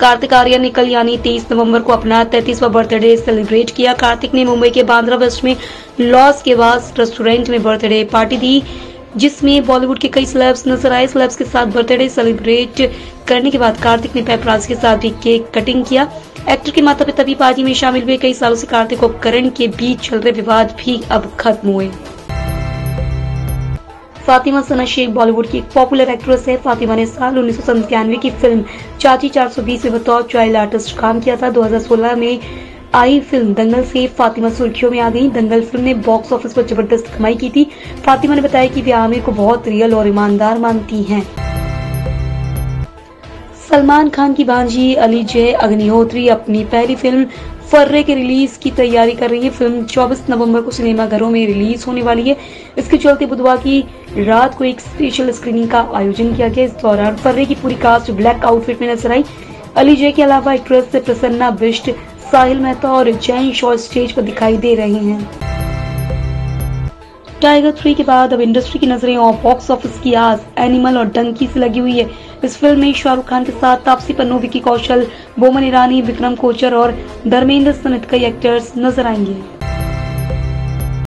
कार्तिक आर्यन ने कल यानी 23 नवंबर को अपना 33वां बर्थडे सेलिब्रेट किया। कार्तिक ने मुंबई के बांद्रा वेस्ट में लॉस कैवॉस रेस्टोरेंट में बर्थडे पार्टी दी, जिसमें बॉलीवुड के कई सेलेब्स नजर आए। सेलेब्स के साथ बर्थडे सेलिब्रेट करने के बाद कार्तिक ने पेपराज के साथ भी केक कटिंग किया। एक्टर के माता पिता भी पार्टी में शामिल हुए। कई सालों से कार्तिक और करण के बीच चल रहे विवाद भी अब खत्म हुए। फातिमा सना शेख बॉलीवुड की एक पॉपुलर एक्ट्रेस है। फातिमा ने साल 1997 की फिल्म चाची 420 में बतौर चाइल्ड आर्टिस्ट काम किया था। 2016 में आई फिल्म दंगल से फातिमा सुर्खियों में आ गई। दंगल फिल्म ने बॉक्स ऑफिस पर जबरदस्त कमाई की थी। फातिमा ने बताया कि वे आमिर को बहुत रियल और ईमानदार मानती हैं। सलमान खान की भांजी अलीजेह अग्निहोत्री अपनी पहली फिल्म फर्रे के रिलीज की तैयारी कर रही है। फिल्म 24 नवंबर को सिनेमाघरों में रिलीज होने वाली है। इसके चलते बुधवार की रात को एक स्पेशल स्क्रीनिंग का आयोजन किया गया। इस दौरान फर्रे की पूरी कास्ट ब्लैक आउटफिट में नजर आई। अलीजेह के अलावा एक्ट्रेस प्रसन्ना बिष्ट, साहिल मेहता और जैन शॉर्ट स्टेज पर दिखाई दे रहे हैं। टाइगर 3 के बाद अब इंडस्ट्री की नजरें और बॉक्स ऑफिस की आस एनिमल और डंकी से लगी हुई है। इस फिल्म में शाहरुख खान के साथ तापसी पन्नू, विक्की कौशल, बोमन ईरानी, विक्रम कोचर और धर्मेंद्र समेत कई एक्टर्स नजर आएंगे।